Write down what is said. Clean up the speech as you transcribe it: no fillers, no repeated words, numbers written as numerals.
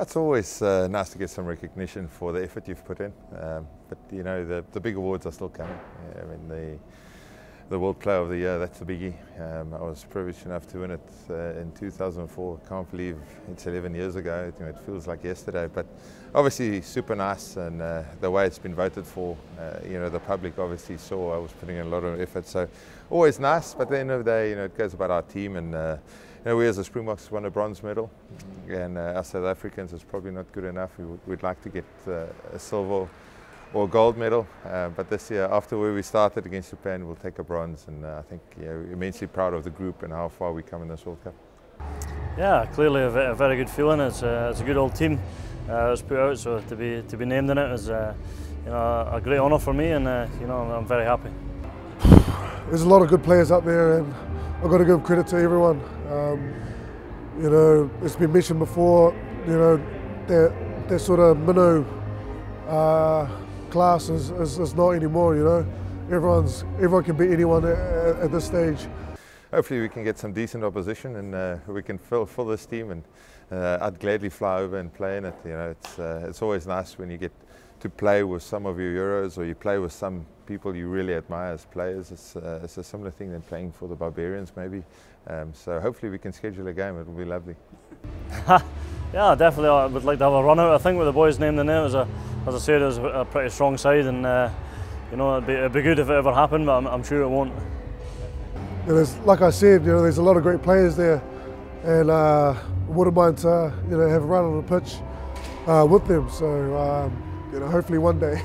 It's always nice to get some recognition for the effort you've put in, but you know the big awards are still coming. Yeah, I mean the World Player of the Year, that's the biggie. I was privileged enough to win it in 2004. I can't believe it's 11 years ago. You know, it feels like yesterday, but obviously super nice, and the way it's been voted for, you know, the public obviously saw I was putting in a lot of effort, so always nice. But at the end of the day, you know, it goes about our team, and you know, we as the Springboks won a bronze medal, and us South Africans is probably not good enough. We'd like to get a silver or gold medal, but this year, after where we started against Japan, we'll take a bronze, and I think we're immensely proud of the group and how far we've come in this World Cup. Yeah, clearly a very good feeling. It's a good old team that was put out, so to be named in it is you know, a great honour for me, and you know, I'm very happy. There's a lot of good players up there, and I've got to give credit to everyone. You know, it's been mentioned before, you know, that sort of minnow class is not anymore. You know, everyone can beat anyone at this stage. Hopefully we can get some decent opposition, and we can fill this team, and I'd gladly fly over and play in it. You know, it's always nice when you get to play with some of your heroes, or you play with some people you really admire as players. It's a similar thing than playing for the Barbarians maybe, so hopefully we can schedule a game. It'll be lovely. Yeah, definitely. I would like to have a run out. I think with the boys named in there, as I said, it was a pretty strong side, and you know, it'd be good if it ever happened, but I'm sure it won't. Like I said, you know, there's a lot of great players there, and I wouldn't mind to, you know, have a run on the pitch with them. So you know, hopefully one day.